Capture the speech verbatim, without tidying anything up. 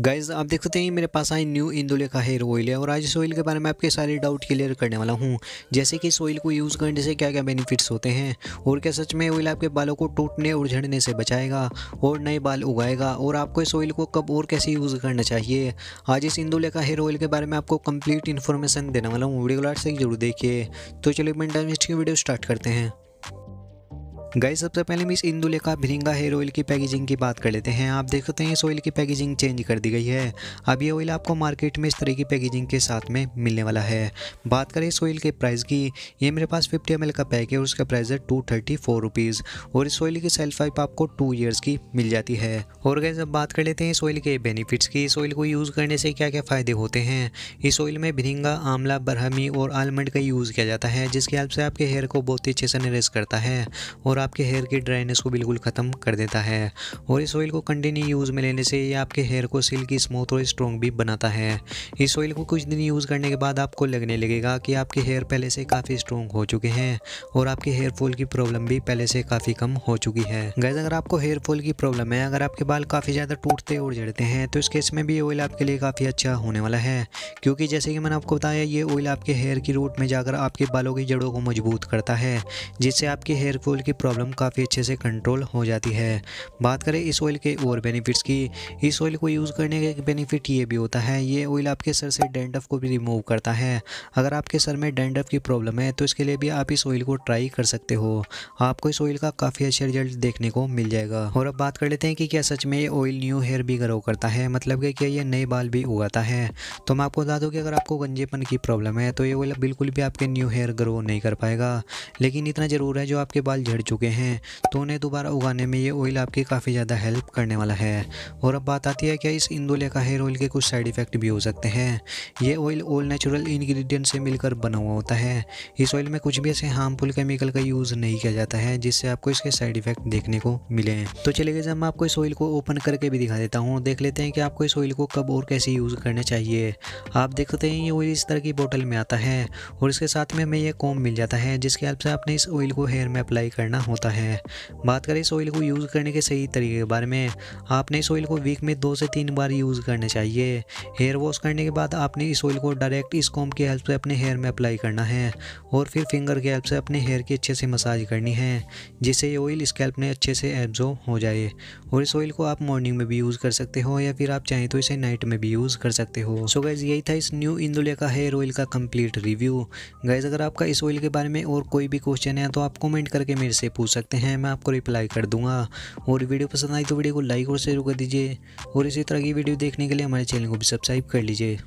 Guys आप देख सकते हैं मेरे पास आई न्यू इंदुलेखा हेयर ऑयल है और आज इस ऑयल के बारे में आपके सारे डाउट क्लियर करने वाला हूं, जैसे कि इस ऑयल को यूज़ करने से क्या क्या बेनिफिट्स होते हैं और क्या सच में ऑयल आपके बालों को टूटने और झड़ने से बचाएगा और नए बाल उगाएगा और आपको इस ऑयल को कब और कैसे यूज़ करना चाहिए। आज इस इंदुलेखा हेयर ऑयल के बारे में आपको कंप्लीट इन्फॉर्मेशन देने वाला हूँ, वीडियो लास्ट तक जरूर देखिए। तो चलिए बिना टाइम वेस्ट किए वीडियो स्टार्ट करते हैं। गाइस सबसे पहले मैं इस इंदुलेखा भिरिंगा हेयर ऑयल की पैकेजिंग की बात कर लेते हैं। आप देख सकते हैं इस ऑयल की पैकेजिंग चेंज कर दी गई है। अब ये ऑयल आपको मार्केट में इस तरह की पैकेजिंग के साथ में मिलने वाला है। बात करें इस ऑयल के प्राइस की, ये मेरे पास फिफ्टी एम एल का पैक है और उसका प्राइस है टू थर्टी फोर रुपीज़। और इस ऑयल की सेल्फ लाइफ आपको टू ईयर्स की मिल जाती है। और गाइस अब बात कर लेते हैं इस ऑयल के बेनिफिट्स की। इस ऑयल को यूज़ करने से क्या क्या फ़ायदे होते हैं। इस ऑयल में भिरिंगा, आंवला, बरहमी और आलमंड का यूज़ किया जाता है, जिसकी हेल्प से आपके हेयर को बहुत ही अच्छे से नरिश करता है और आपके हेयर की ड्राइनेस को बिल्कुल ख़त्म कर देता है। और इस ऑयल को कंटिन्यू यूज़ में लेने से ये आपके हेयर को सिल्की, स्मूथ और स्ट्रॉन्ग भी बनाता है। इस ऑयल को कुछ दिन यूज़ करने के बाद आपको लगने लगेगा कि आपके हेयर पहले से काफ़ी स्ट्रॉन्ग हो चुके हैं और आपके हेयर फॉल की प्रॉब्लम भी पहले से काफ़ी कम हो चुकी है। गाइस अगर आपको हेयर फॉल की प्रॉब्लम है, अगर आपके बाल काफ़ी ज़्यादा टूटते और झड़ते हैं, तो इस केस में भी ऑयल आपके लिए काफ़ी अच्छा होने वाला है, क्योंकि जैसे कि मैंने आपको बताया ये ऑयल आपके हेयर की रूट में जाकर आपके बालों की जड़ों को मजबूत करता है, जिससे आपके हेयर फॉल की प्रॉब्लम काफ़ी अच्छे से कंट्रोल हो जाती है। बात करें इस ऑयल के और बेनिफिट्स की, इस ऑयल को यूज़ करने का एक बेनिफिट ये भी होता है, ये ऑयल आपके सर से डैंड्रफ को भी रिमूव करता है। अगर आपके सर में डैंड्रफ की प्रॉब्लम है तो इसके लिए भी आप इस ऑयल को ट्राई कर सकते हो, आपको इस ऑयल का काफ़ी अच्छा रिजल्ट देखने को मिल जाएगा। और अब बात कर लेते हैं कि क्या सच में ये ऑयल न्यू हेयर भी ग्रो करता है, मतलब कि क्या ये नए बाल भी उगाता है। तो मैं आपको बता दूँ कि अगर आपको गंजेपन की प्रॉब्लम है तो ये ऑयल बिल्कुल भी आपके न्यू हेयर ग्रो नहीं कर पाएगा, लेकिन इतना ज़रूर है जो आपके बाल झड़ चुके हैं तो उन्हें दोबारा उगाने में ये ऑयल आपकी काफ़ी ज़्यादा हेल्प करने वाला है। और अब बात आती है क्या इस इंदुलेखा हेयर ऑयल के कुछ साइड इफेक्ट भी हो सकते हैं। ये ऑयल ऑल नेचुरल इंग्रेडिएंट से मिलकर बना हुआ होता है, इस ऑयल में कुछ भी ऐसे हार्मफुल केमिकल का यूज़ नहीं किया जाता है जिससे आपको इसके साइड इफेक्ट देखने को मिले। तो चलिए गाइस मैं आपको इस ऑयल को ओपन करके भी दिखा देता हूँ, देख लेते हैं कि आपको इस ऑयल को कब और कैसे यूज़ करना चाहिए। आप देखते हैं ये ऑयल इस तरह की बोतल में आता है और इसके साथ में हमें यह कॉम मिल जाता है, जिसके हेल्प से आपने इस ऑयल को हेयर में अप्लाई करना होता है। बात करें इस ऑयल को यूज़ करने के सही तरीके के बारे में, आपने इस ऑयल को वीक में दो से तीन बार यूज़ करना चाहिए। हेयर वॉश करने के बाद आपने इस ऑयल को डायरेक्ट इस कॉम की हेल्प से अपने हेयर में अप्लाई करना है और फिर फिंगर की हेल्प से अपने हेयर की अच्छे से मसाज करनी है, जिससे ये ऑयल स्कैल्प में अच्छे से एब्जॉर्ब हो जाए। और इस ऑयल को आप मॉर्निंग में भी यूज़ कर सकते हो या फिर आप चाहें तो इसे नाइट में भी यूज़ कर सकते हो। सो गाइज यही था इस न्यू इंदुलेखा हेयर ऑयल का कंप्लीट रिव्यू। गाइज अगर आपका इस ऑयल के बारे में और कोई भी क्वेश्चन है तो आप कॉमेंट करके मेरे से पूछ सकते हैं, मैं आपको रिप्लाई कर दूंगा। और वीडियो पसंद आई तो वीडियो को लाइक और शेयर कर दीजिए और इसी तरह की वीडियो देखने के लिए हमारे चैनल को भी सब्सक्राइब कर लीजिए।